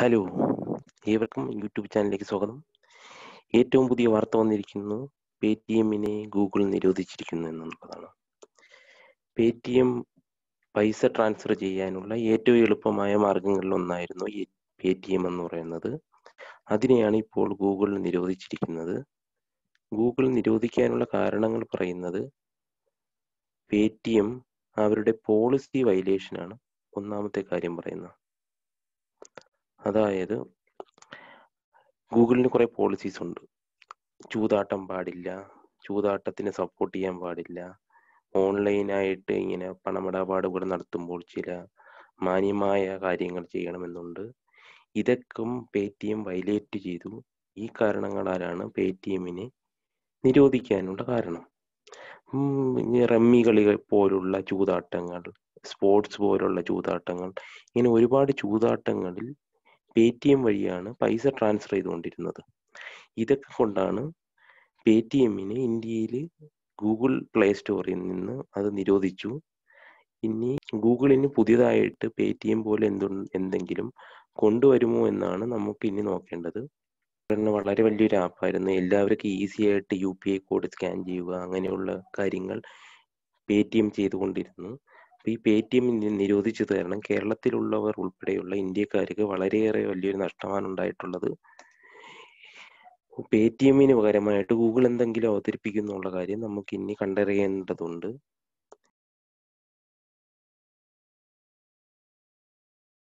Hello, ഏവർക്കും YouTube ചാനലിലേക്ക് സ്വാഗതം. ഏറ്റവും പുതിയ വാർത്ത വന്നിരിക്കുന്നു, പേടിഎമ്മിനെ ഗൂഗിൾ നിരോധിച്ചിരിക്കുന്നു എന്നുള്ളതാണ്. പേടിഎം പൈസ ട്രാൻസ്ഫർ ചെയ്യാനുള്ള ഏറ്റവും എളുപ്പമായ മാർഗങ്ങളിലൊന്നായിരുന്നു ഈ പേടിഎം എന്ന് പറയുന്നത്. അതിനെയാണ് ഇപ്പോൾ ഗൂഗിൾ നിരോധിച്ചിരിക്കുന്നത്. ഗൂഗിൾ നിരോധിക്കാനുള്ള കാരണങ്ങൾ പറയുന്നത്, പേടിഎം അവരുടെ പോളിസി വയലേഷനാണ് ഒന്നാമത്തെ കാര്യം പറയുന്നത്. അതായത് ഗൂഗിളിന് കുറേ പോളിസീസ് ഉണ്ട്. ചൂതാട്ടം പാടില്ല, ചൂതാട്ടത്തിന് സപ്പോർട്ട് ചെയ്യാൻ പാടില്ല, ഓൺലൈനായിട്ട് ഇങ്ങനെ പണമിടപാടുകൾ നടത്തുമ്പോൾ ചില മാന്യമായ കാര്യങ്ങൾ ചെയ്യണമെന്നുണ്ട്. ഇതൊക്കെ പേടിഎം വയലേറ്റ് ചെയ്തു. ഈ കാരണങ്ങളാലാണ് പേടിഎമ്മിനെ നിരോധിക്കാനുള്ള കാരണം. റമ്മി കളികൾ പോലുള്ള ചൂതാട്ടങ്ങൾ, സ്പോർട്സ് പോലുള്ള ചൂതാട്ടങ്ങൾ, ഇങ്ങനെ ഒരുപാട് ചൂതാട്ടങ്ങളിൽ പേടിഎം വഴിയാണ് പൈസ ട്രാൻസ്ഫർ ചെയ്തുകൊണ്ടിരുന്നത്. ഇതൊക്കെ കൊണ്ടാണ് പേടിഎമ്മിനെ ഇന്ത്യയിൽ ഗൂഗിൾ പ്ലേ സ്റ്റോറിൽ നിന്ന് അത് നിരോധിച്ചു. ഇനി ഗൂഗിളിന് പുതിയതായിട്ട് പേടിഎം പോലെ എന്തെങ്കിലും കൊണ്ടുവരുമോ എന്നാണ് നമുക്ക് ഇനി നോക്കേണ്ടത്. വളരെ വലിയൊരു ആപ്പായിരുന്നു. എല്ലാവർക്കും ഈസി ആയിട്ട് UPI കോഡ് സ്കാൻ ചെയ്യുക, അങ്ങനെയുള്ള കാര്യങ്ങൾ പേടിഎം ചെയ്തുകൊണ്ടിരുന്നു. അപ്പോൾ ഈ പേടിഎം നിരോധിച്ചത് കാരണം കേരളത്തിലുള്ളവർ ഉൾപ്പെടെയുള്ള ഇന്ത്യക്കാർക്ക് വളരെയേറെ വലിയൊരു നഷ്ടമാണ് ഉണ്ടായിട്ടുള്ളത്. പേടിഎമ്മിന് പകരമായിട്ട് ഗൂഗിൾ എന്തെങ്കിലും അവതരിപ്പിക്കുന്നുള്ള കാര്യം നമുക്ക് ഇനി കണ്ടറിയേണ്ടതുണ്ട്.